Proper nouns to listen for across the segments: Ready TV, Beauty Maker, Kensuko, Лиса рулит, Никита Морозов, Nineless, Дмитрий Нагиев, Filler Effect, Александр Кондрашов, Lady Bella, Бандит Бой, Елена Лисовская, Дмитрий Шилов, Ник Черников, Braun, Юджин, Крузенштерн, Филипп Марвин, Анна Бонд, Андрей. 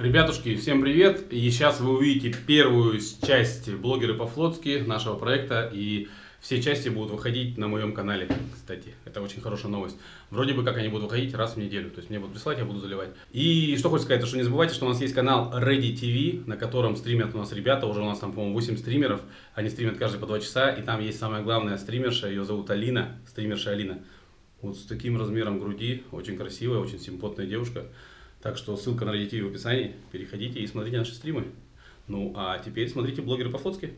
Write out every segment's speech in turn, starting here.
Ребятушки, всем привет! И сейчас вы увидите первую часть «Блогеры по-флотски» нашего проекта, и все части будут выходить на моем канале, кстати. Это очень хорошая новость. Вроде бы как они будут выходить раз в неделю, то есть мне будут присылать, я буду заливать. И что хочу сказать, то что не забывайте, что у нас есть канал Ready TV, на котором стримят у нас ребята, уже у нас там, по-моему, 8 стримеров. Они стримят каждый по 2 часа, и там есть самая главная стримерша, ее зовут Алина, стримерша Алина. Вот с таким размером груди, очень красивая, очень симпотная девушка. Так что ссылка на Ready TV в описании, переходите и смотрите наши стримы. Ну а теперь смотрите «Блогеры по-флотски».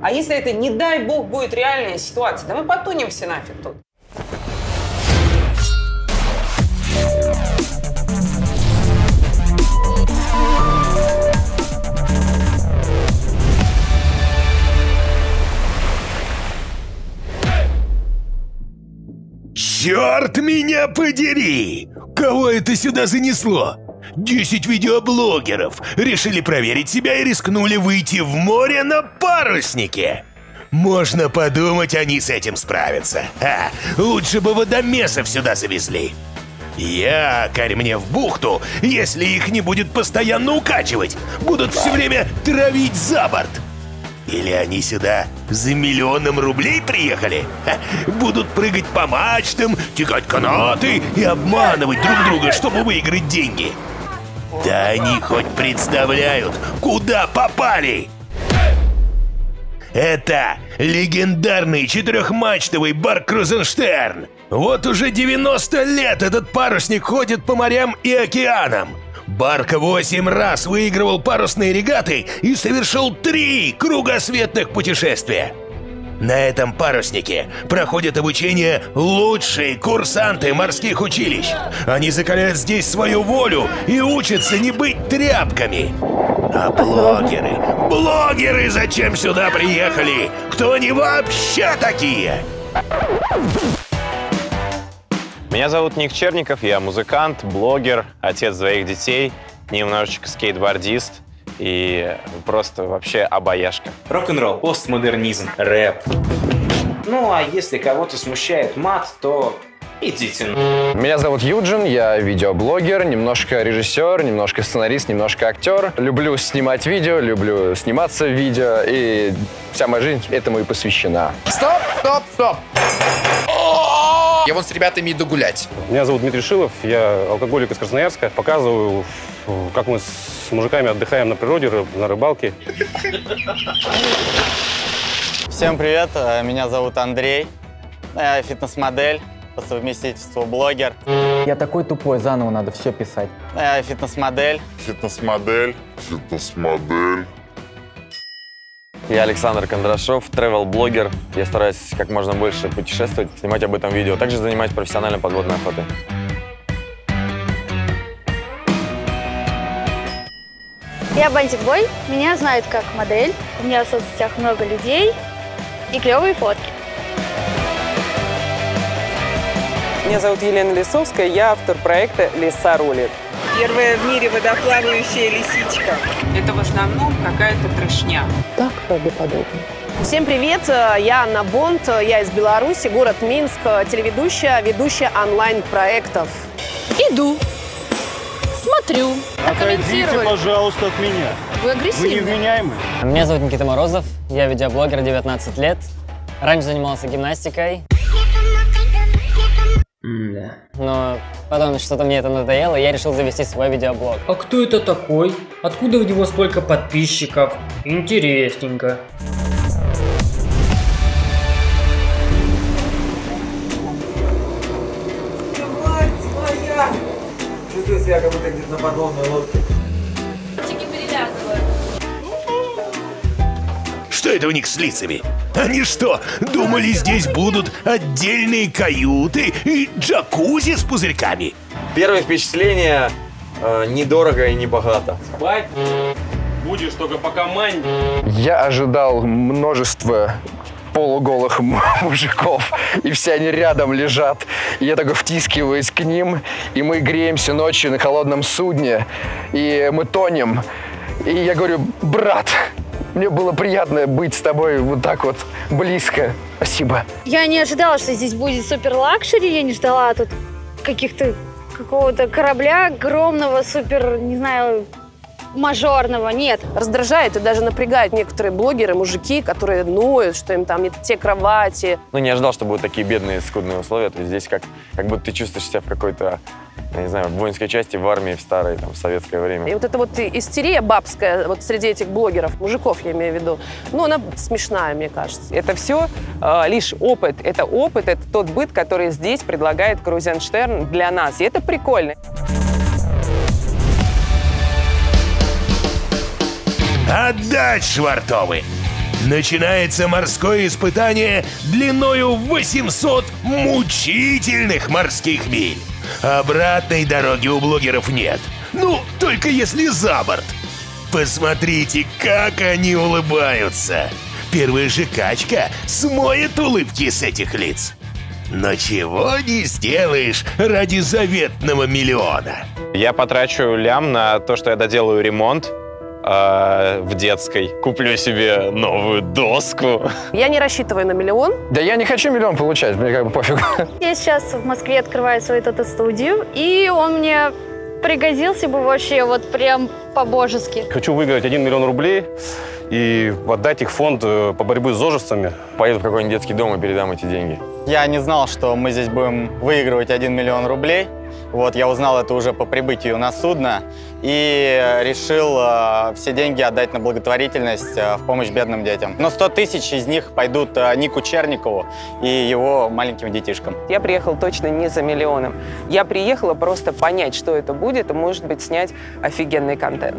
А если это, не дай бог, будет реальная ситуация, да мы потонем все нафиг тут. Черт меня подери! Кого это сюда занесло? 10 видеоблогеров решили проверить себя и рискнули выйти в море на паруснике. Можно подумать, они с этим справятся. Ха, лучше бы водомесов сюда завезли. Якорь мне в бухту, если их не будет постоянно укачивать. Будут все время травить за борт. Или они сюда за миллионом рублей приехали? Ха, будут прыгать по мачтам, тягать канаты и обманывать друг друга, чтобы выиграть деньги. Да они хоть представляют, куда попали! Это легендарный четырехмачтовый бар «Крузенштерн». Вот уже 90 лет этот парусник ходит по морям и океанам. Барк 8 раз выигрывал парусные регаты и совершил 3 кругосветных путешествия. На этом паруснике проходят обучение лучшие курсанты морских училищ. Они закаляют здесь свою волю и учатся не быть тряпками. А блогеры, зачем сюда приехали? Кто они вообще такие? Меня зовут Ник Черников, я музыкант, блогер, отец 2 детей, немножечко скейтбордист. И просто вообще обаяшка. Рок-н-ролл, постмодернизм, рэп. Ну а если кого-то смущает мат, то идите. Меня зовут Юджин, я видеоблогер, немножко режиссер, немножко сценарист, немножко актер. Люблю снимать видео, люблю сниматься в видео, и вся моя жизнь этому и посвящена. Стоп, стоп, стоп! Я вон с ребятами иду гулять. Меня зовут Дмитрий Шилов, я алкоголик из Красноярска. Показываю, как мы с мужиками отдыхаем на природе, на рыбалке. Всем привет, меня зовут Андрей. Я фитнес-модель, по совместительству блогер. Я такой тупой, заново надо все писать. Я фитнес-модель. Фитнес-модель. Фитнес-модель. Я Александр Кондрашов, тревел-блогер. Я стараюсь как можно больше путешествовать, снимать об этом видео. Также занимаюсь профессионально подводной охотой. Я Бандит Бой. Меня знают как модель. У меня в соцсетях много людей и клевые фотки. Меня зовут Елена Лисовская. Я автор проекта «Лиса рулит». Первая в мире водоплавающая лисичка. Это в основном какая-то трешня. Так правдоподобно. Всем привет, я Анна Бонд, я из Беларуси, город Минск, телеведущая, ведущая онлайн-проектов. Иду, смотрю, отойдите, пожалуйста, от меня. Вы агрессивны. Вы невменяемы. Меня зовут Никита Морозов, я видеоблогер, 19 лет. Раньше занимался гимнастикой. Но потом что-то мне это надоело, и я решил завести свой видеоблог. А кто это такой? Откуда у него столько подписчиков? Интересненько. Чувствую себя как будто где-то на подводной лодке. Что это у них с лицами? Они что, думали, здесь будут отдельные каюты и джакузи с пузырьками? Первое впечатление недорого и небогато. Спать будешь только по команде. Я ожидал множество полуголых мужиков, и все они рядом лежат. Я такой втискиваюсь к ним, и мы греемся ночью на холодном судне, и мы тонем. И я говорю: брат, мне было приятно быть с тобой вот так вот близко. Спасибо. Я не ожидала, что здесь будет супер лакшери, я не ждала тут каких-то какого-то корабля огромного, супер, не знаю, мажорного, нет. Раздражает и даже напрягает некоторые блогеры, мужики, которые ноют, что им там не те кровати. Ну, не ожидал, что будут такие бедные, скудные условия. То есть здесь как будто ты чувствуешь себя в какой-то, я не знаю, в воинской части, в армии, в старой, там, в советское время. И вот эта вот истерия бабская вот среди этих блогеров, мужиков я имею в виду, ну, она смешная, мне кажется. Это все лишь опыт. Это опыт, это тот быт, который здесь предлагает Крузенштерн для нас. И это прикольно. Отдать, швартовы! Начинается морское испытание длиною 800 мучительных морских миль. Обратной дороги у блогеров нет. Ну, только если за борт. Посмотрите, как они улыбаются. Первая же качка смоет улыбки с этих лиц. Но чего не сделаешь ради заветного миллиона. Я потрачу лям на то, что я доделаю ремонт в детской. Куплю себе новую доску. Я не рассчитываю на миллион. Да я не хочу миллион получать, мне как бы пофигу. Я сейчас в Москве открываю свою тату-студию, и он мне пригодился бы вообще вот прям по-божески. Хочу выиграть 1 миллион рублей и отдать их в фонд по борьбе с зожевцами. Поеду в какой-нибудь детский дом и передам эти деньги. Я не знал, что мы здесь будем выигрывать 1 миллион рублей. Вот, я узнал это уже по прибытию на судно и решил все деньги отдать на благотворительность в помощь бедным детям. Но 100 тысяч из них пойдут Нику Черникову и его маленьким детишкам. Я приехала точно не за миллионом. Я приехала просто понять, что это будет, и, может быть, снять офигенный контент.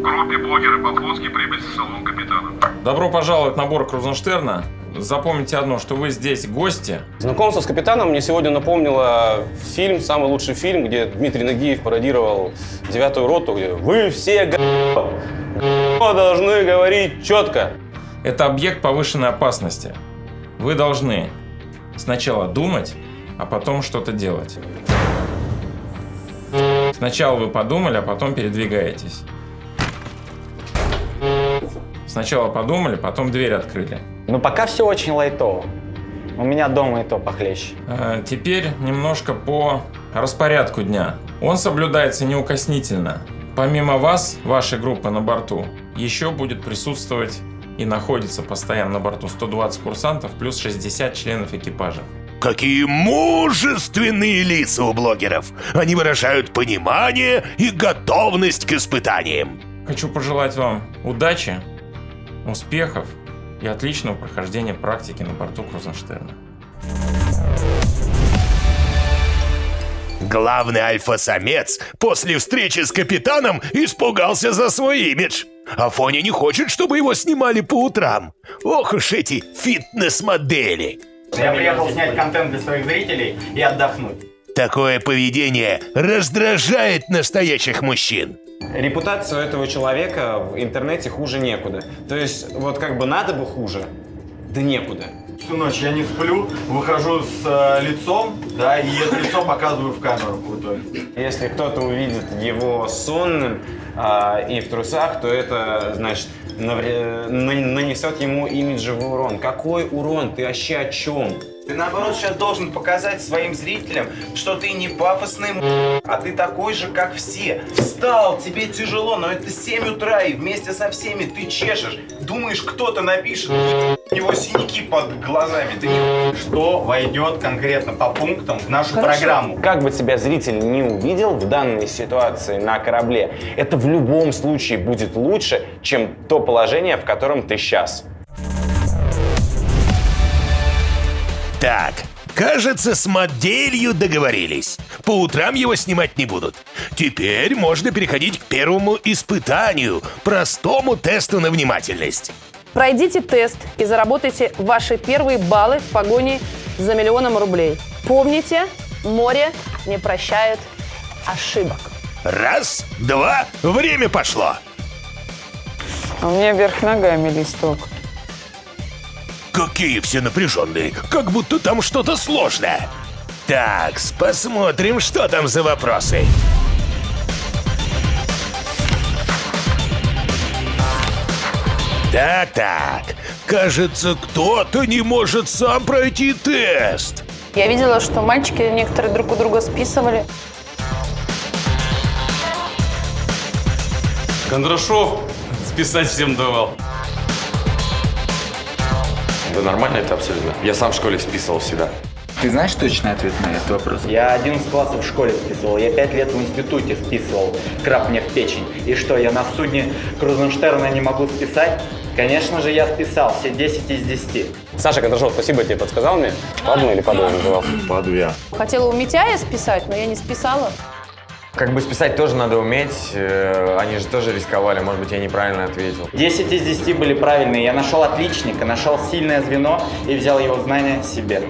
Группе блогеры Поплонский прибыть в салон капитана. Добро пожаловать на борт Крузенштерна. Запомните одно, что вы здесь гости. Знакомство с капитаном мне сегодня напомнило фильм, самый лучший фильм, где Дмитрий Нагиев пародировал 9-ю роту, где вы все должны говорить четко. Это объект повышенной опасности. Вы должны сначала думать, а потом что-то делать. Сначала вы подумали, а потом передвигаетесь. Сначала подумали, потом дверь открыли. Но пока все очень лайтово. У меня дома и то похлеще. Теперь немножко по распорядку дня. Он соблюдается неукоснительно. Помимо вас, вашей группы на борту, еще будет присутствовать и находится постоянно на борту 120 курсантов плюс 60 членов экипажа. Какие мужественные лица у блогеров! Они выражают понимание и готовность к испытаниям. Хочу пожелать вам удачи, успехов и отличного прохождения практики на борту Крузенштерна. Главный альфа-самец после встречи с капитаном испугался за свой имидж. Афоня не хочет, чтобы его снимали по утрам. Ох уж эти фитнес-модели. Я приехал снять контент для своих зрителей и отдохнуть. Такое поведение раздражает настоящих мужчин. Репутация у этого человека в интернете хуже некуда. То есть, вот как бы надо бы хуже, да некуда. Всю ночь я не сплю, выхожу с лицом, да, и это лицо показываю в камеру в итоге. Если кто-то увидит его сонным и в трусах, то это, значит, нанесет ему имиджевый урон. Какой урон? Ты вообще о чем? Ты, наоборот, сейчас должен показать своим зрителям, что ты не пафосный, а ты такой же, как все. Встал, тебе тяжело, но это 7 утра, и вместе со всеми ты чешешь. Думаешь, кто-то напишет, у него синяки под глазами. Ты не... Что войдет конкретно по пунктам в нашу программу? Как бы тебя зритель не увидел в данной ситуации на корабле, это в любом случае будет лучше, чем то положение, в котором ты сейчас. Так, кажется, с моделью договорились. По утрам его снимать не будут. Теперь можно переходить к первому испытанию, простому тесту на внимательность. Пройдите тест и заработайте ваши первые баллы в погоне за миллионом рублей. Помните, море не прощает ошибок. Раз, два, время пошло. У меня вверх ногами листок. Какие все напряженные, как будто там что-то сложное. Так, посмотрим, что там за вопросы. Так, кажется, кто-то не может сам пройти тест. Я видела, что мальчики некоторые друг у друга списывали. Кондрашов списать всем давал. Да нормально это абсолютно. Я сам в школе списывал всегда. Ты знаешь точный ответ на этот вопрос? Я 11 классов в школе списывал, я 5 лет в институте списывал. Краб мне в печень. И что, я на судне Крузенштерна не могу списать? Конечно же, я списал все 10 из 10. Саша Кондрашов, спасибо тебе, подсказал мне. Падну или падал? Паду я. Хотела у Митяя списать, но я не списала. Как бы списать тоже надо уметь, они же тоже рисковали, может быть, я неправильно ответил. 10 из 10 были правильные, я нашел отличника, нашел сильное звено и взял его знания себе.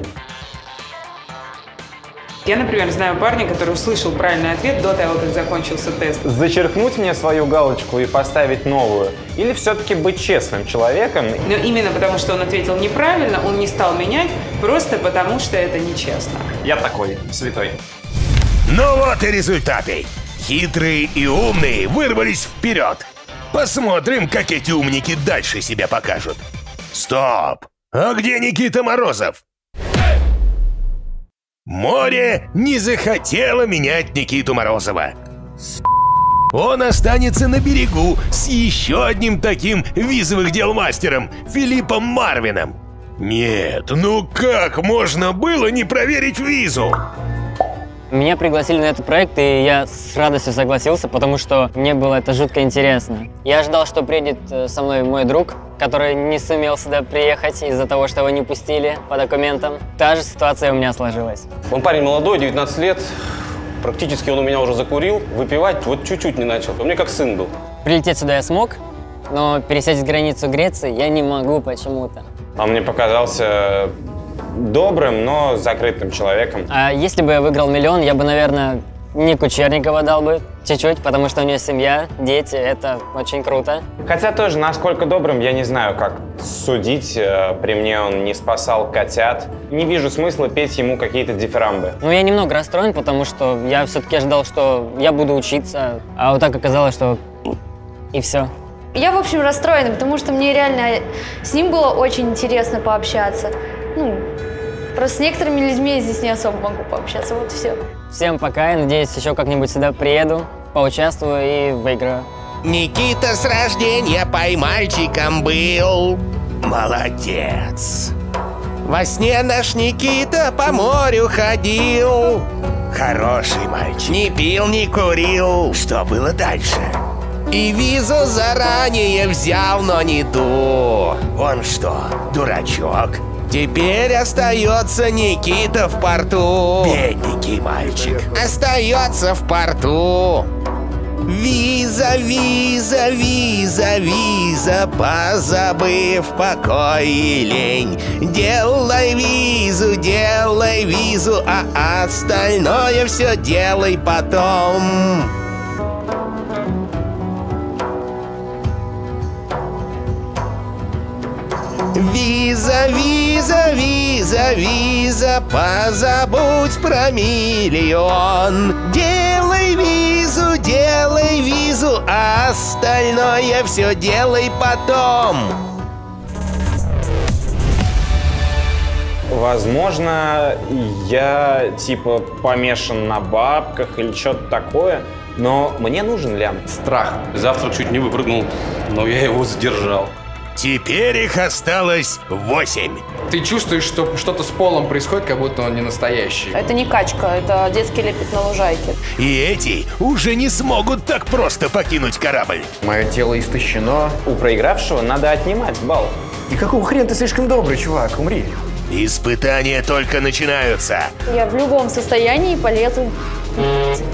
Я, например, знаю парня, который услышал правильный ответ до того, как закончился тест. Зачеркнуть мне свою галочку и поставить новую? Или все-таки быть честным человеком? Но именно потому, что он ответил неправильно, он не стал менять, просто потому, что это нечестно. Я такой, святой. Ну вот и результаты. Хитрые и умные вырвались вперед. Посмотрим, как эти умники дальше себя покажут. Стоп! А где Никита Морозов? Море не захотело менять Никиту Морозова. Он останется на берегу с еще одним таким визовых дел мастером Филиппом Марвином. Нет, ну как можно было не проверить визу? Меня пригласили на этот проект, и я с радостью согласился, потому что мне было это жутко интересно. Я ожидал, что приедет со мной мой друг, который не сумел сюда приехать из-за того, что его не пустили по документам. Та же ситуация у меня сложилась. Он парень молодой, 19 лет. Практически он у меня уже закурил. Выпивать вот чуть-чуть не начал. У меня как сын был. Прилететь сюда я смог, но пересечь границу Греции я не могу почему-то. А мне показался добрым, но закрытым человеком. А если бы я выиграл миллион, я бы, наверное, Нику Черникова дал бы чуть-чуть, потому что у нее семья, дети, это очень круто. Хотя тоже, насколько добрым, я не знаю, как судить. При мне он не спасал котят. Не вижу смысла петь ему какие-то дифирамбы. Ну, я немного расстроен, потому что я все-таки ожидал, что я буду учиться, а вот так оказалось, что и все. Я, в общем, расстроена, потому что мне реально с ним было очень интересно пообщаться. Ну, просто с некоторыми людьми я здесь не особо могу пообщаться, вот и все. Всем пока, я надеюсь, еще как-нибудь сюда приеду, поучаствую и выиграю. Никита с рождения поймальчиком был. Молодец. Во сне наш Никита по морю ходил. Хороший мальчик. Не пил, не курил. Что было дальше? И визу заранее взял, но не ту. Он что, дурачок? Теперь остается Никита в порту. Бедненький мальчик. Остается в порту. Виза, виза, виза, виза, позабыв покой и лень. Делай визу, а остальное все делай потом. Виза, виза, виза, виза, позабудь про миллион. Делай визу, а остальное все делай потом. Возможно, я типа помешан на бабках или что-то такое, но мне нужен лям. Страх. Завтрак чуть не выпрыгнул, но я его задержал. Теперь их осталось 8. Ты чувствуешь, что что-то с полом происходит, как будто он не настоящий. Это не качка, это детский лепет на лужайке. И эти уже не смогут так просто покинуть корабль. Мое тело истощено. У проигравшего надо отнимать балл. И какого хрена ты слишком добрый, чувак? Умри. Испытания только начинаются. Я в любом состоянии полезу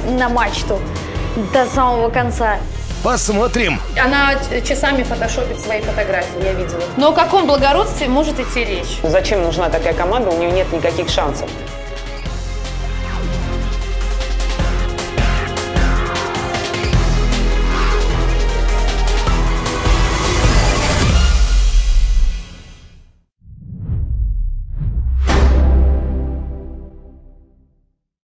на мачту до самого конца. Посмотрим. Она часами фотошопит свои фотографии, я видела. Но о каком благородстве может идти речь? Зачем нужна такая команда? У нее нет никаких шансов.